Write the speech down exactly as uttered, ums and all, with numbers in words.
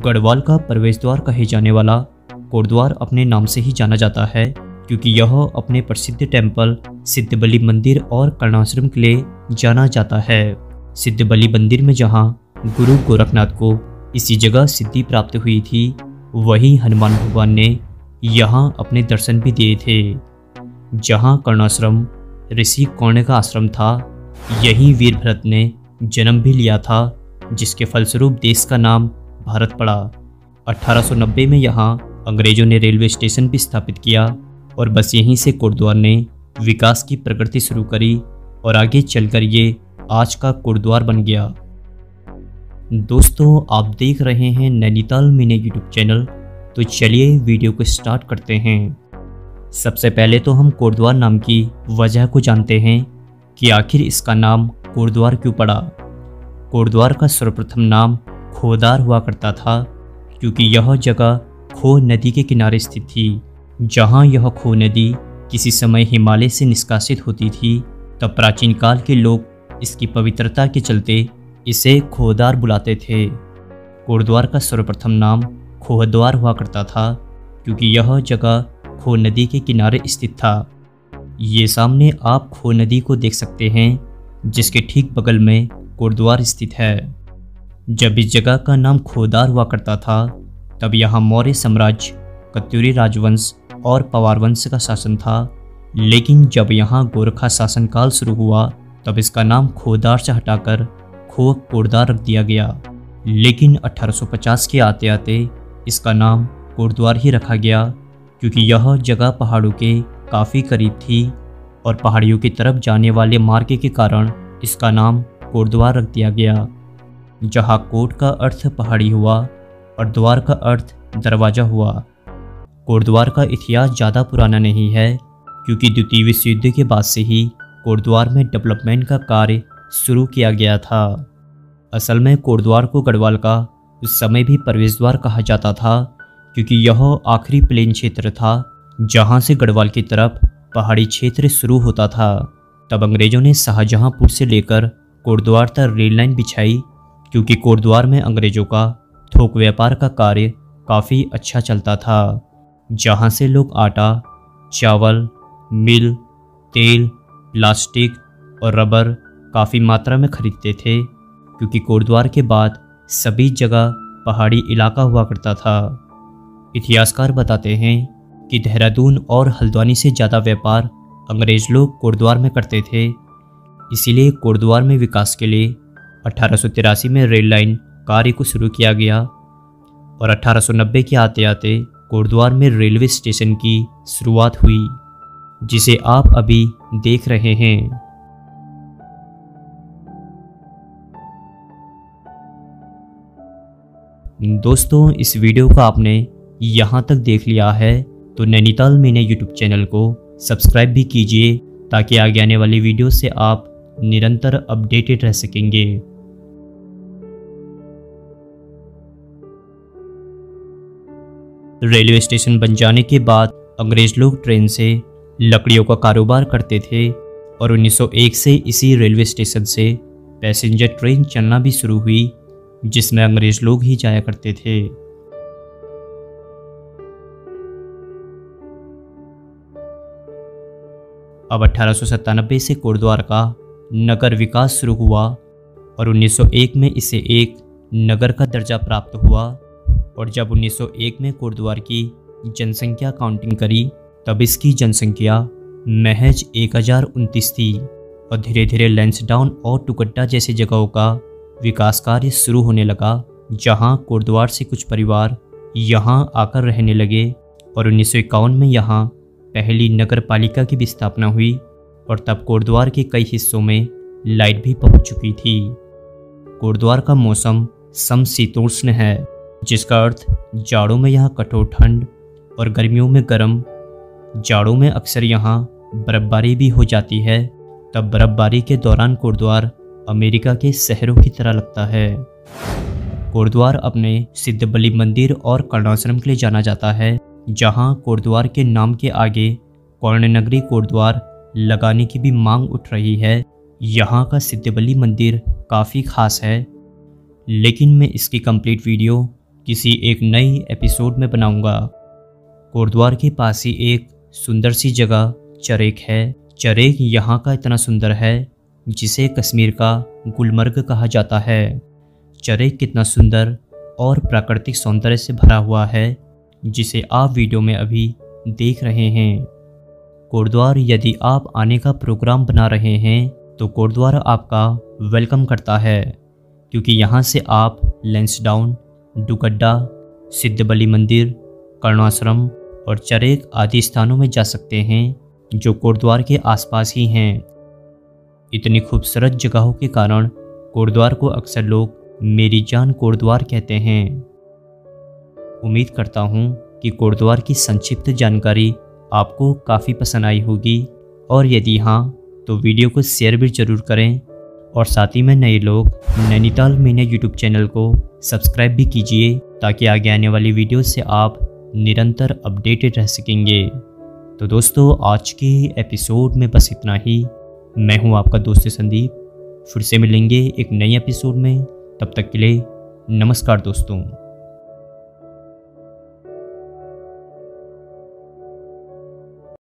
गढ़वाल का प्रवेश द्वार कहे जाने वाला कोटद्वार अपने नाम से ही जाना जाता है, क्योंकि यह अपने प्रसिद्ध टेम्पल सिद्धबली मंदिर और कर्णाश्रम के लिए जाना जाता है। सिद्धबली मंदिर में जहां गुरु गोरखनाथ को इसी जगह सिद्धि प्राप्त हुई थी, वहीं हनुमान भगवान ने यहां अपने दर्शन भी दिए थे। जहां कर्णाश्रम ऋषि कर्ण का आश्रम था, यहीं वीरवरत ने जन्म भी लिया था, जिसके फलस्वरूप देश का नाम भारत पड़ा। अठारह सौ नब्बे में यहाँ अंग्रेजों ने रेलवे स्टेशन भी स्थापित किया और बस यहीं से कोटद्वार ने विकास की प्रगति शुरू करी और आगे चलकर ये आज का कोटद्वार बन गया। दोस्तों, आप देख रहे हैं नैनीताल मीने यूट्यूब चैनल, तो चलिए वीडियो को स्टार्ट करते हैं। सबसे पहले तो हम कोटद्वार नाम की वजह को जानते हैं कि आखिर इसका नाम कोटद्वार क्यों पड़ा। कोटद्वार का सर्वप्रथम नाम खोदार हुआ करता था, क्योंकि यह जगह खो नदी के किनारे स्थित थी। जहां यह खो नदी किसी समय हिमालय से निष्कासित होती थी, तब प्राचीन काल के लोग इसकी पवित्रता के चलते इसे खोदार बुलाते थे। कोटद्वार का सर्वप्रथम नाम खोहद्वार हुआ करता था, क्योंकि यह जगह खो नदी के किनारे स्थित था। ये सामने आप खो नदी को देख सकते हैं, जिसके ठीक बगल में कोटद्वार स्थित है। जब इस जगह का नाम खोदार हुआ करता था, तब यहाँ मौर्य साम्राज्य, कत्यूरी राजवंश और पवारवंश का शासन था। लेकिन जब यहाँ गोरखा शासनकाल शुरू हुआ, तब इसका नाम खोदार से हटाकर खो कोटद्वार रख दिया गया। लेकिन अठारह सौ पचास के आते आते इसका नाम कोटद्वार ही रखा गया, क्योंकि यह जगह पहाड़ों के काफ़ी करीब थी और पहाड़ियों की तरफ जाने वाले मार्ग के कारण इसका नाम कोटद्वार रख दिया गया। जहाँ कोट का अर्थ पहाड़ी हुआ और द्वार का अर्थ दरवाज़ा हुआ। कोटद्वार का इतिहास ज़्यादा पुराना नहीं है, क्योंकि द्वितीय विश्व युद्ध के बाद से ही कोटद्वार में डेवलपमेंट का कार्य शुरू किया गया था। असल में कोटद्वार को गढ़वाल का उस समय भी प्रवेश द्वार कहा जाता था, क्योंकि यह आखिरी प्लेन क्षेत्र था जहां से गढ़वाल की तरफ पहाड़ी क्षेत्र शुरू होता था। तब अंग्रेजों ने शाहजहांपुर से लेकर कोटद्वार तक रेल लाइन बिछाई, क्योंकि कोटद्वार में अंग्रेजों का थोक व्यापार का कार्य काफ़ी अच्छा चलता था, जहां से लोग आटा, चावल, मिल, तेल, प्लास्टिक और रबर काफ़ी मात्रा में खरीदते थे। क्योंकि कोटद्वार के बाद सभी जगह पहाड़ी इलाका हुआ करता था। इतिहासकार बताते हैं कि देहरादून और हल्द्वानी से ज़्यादा व्यापार अंग्रेज लोग कोटद्वार में करते थे। इसीलिए कोटद्वार में विकास के लिए अठारह सौ तिरासी में रेल लाइन कार्य को शुरू किया गया और अठारह सौ नब्बे के आते आते कोटद्वार में रेलवे स्टेशन की शुरुआत हुई, जिसे आप अभी देख रहे हैं। दोस्तों, इस वीडियो का आपने यहाँ तक देख लिया है, तो नैनीताल मीने यूट्यूब चैनल को सब्सक्राइब भी कीजिए, ताकि आगे आने वाली वीडियो से आप निरंतर अपडेटेड रह सकेंगे। रेलवे स्टेशन बन जाने के बाद अंग्रेज लोग ट्रेन से लकड़ियों का कारोबार करते थे और उन्नीस सौ एक से इसी रेलवे स्टेशन से पैसेंजर ट्रेन चलना भी शुरू हुई, जिसमें अंग्रेज लोग ही जाया करते थे। अब अठारह सौ सत्तानबे से कोटद्वार का नगर विकास शुरू हुआ और उन्नीस सौ एक में इसे एक नगर का दर्जा प्राप्त हुआ। और जब उन्नीस सौ एक में कोटद्वार की जनसंख्या काउंटिंग करी, तब इसकी जनसंख्या महज एक हज़ार उनतीस थी और धीरे धीरे लैंसडाउन और टुकड्डा जैसी जगहों का विकास कार्य शुरू होने लगा, जहां कोटद्वार से कुछ परिवार यहां आकर रहने लगे। और उन्नीस सौ इक्यावन में यहां पहली नगर पालिका की भी स्थापना हुई और तब कोटद्वार के कई हिस्सों में लाइट भी पहुंच चुकी थी। कोटद्वार का मौसम समशीतोष्ण है, जिसका अर्थ जाड़ों में यहाँ कठोर ठंड और गर्मियों में गर्म। जाड़ों में अक्सर यहाँ बर्फबारी भी हो जाती है, तब बर्फबारी के दौरान कोटद्वार अमेरिका के शहरों की तरह लगता है। कोटद्वार अपने सिद्धबली मंदिर और कर्णाश्रम के लिए जाना जाता है, जहां कोटद्वार के नाम के आगे कर्णनगरी कोटद्वार लगाने की भी मांग उठ रही है। यहां का सिद्धबली मंदिर काफ़ी खास है, लेकिन मैं इसकी कंप्लीट वीडियो किसी एक नई एपिसोड में बनाऊंगा। कोटद्वार के पास ही एक सुंदर सी जगह चरेक है। चरेक यहाँ का इतना सुंदर है जिसे कश्मीर का गुलमर्ग कहा जाता है। चरेक कितना सुंदर और प्राकृतिक सौंदर्य से भरा हुआ है जिसे आप वीडियो में अभी देख रहे हैं। कोटद्वार यदि आप आने का प्रोग्राम बना रहे हैं तो कोटद्वार आपका वेलकम करता है, क्योंकि यहाँ से आप लैंसडाउन, टुकड्डा, सिद्धबली मंदिर, कर्णाश्रम और चरेक आदि स्थानों में जा सकते हैं जो कोटद्वार के आसपास ही हैं। इतनी खूबसूरत जगहों के कारण कोटद्वार को अक्सर लोग मेरी जान कोटद्वार कहते हैं। उम्मीद करता हूँ कि कोटद्वार की संक्षिप्त जानकारी आपको काफ़ी पसंद आई होगी, और यदि हाँ तो वीडियो को शेयर भी ज़रूर करें, और साथ ही में नए लोग नैनीताल मेरे यूट्यूब चैनल को सब्सक्राइब भी कीजिए ताकि आगे आने वाली वीडियो से आप निरंतर अपडेटेड रह सकेंगे। तो दोस्तों, आज के एपिसोड में बस इतना ही। मैं हूँ आपका दोस्त संदीप, फिर से मिलेंगे एक नए एपिसोड में। तब तक के लिए नमस्कार दोस्तों।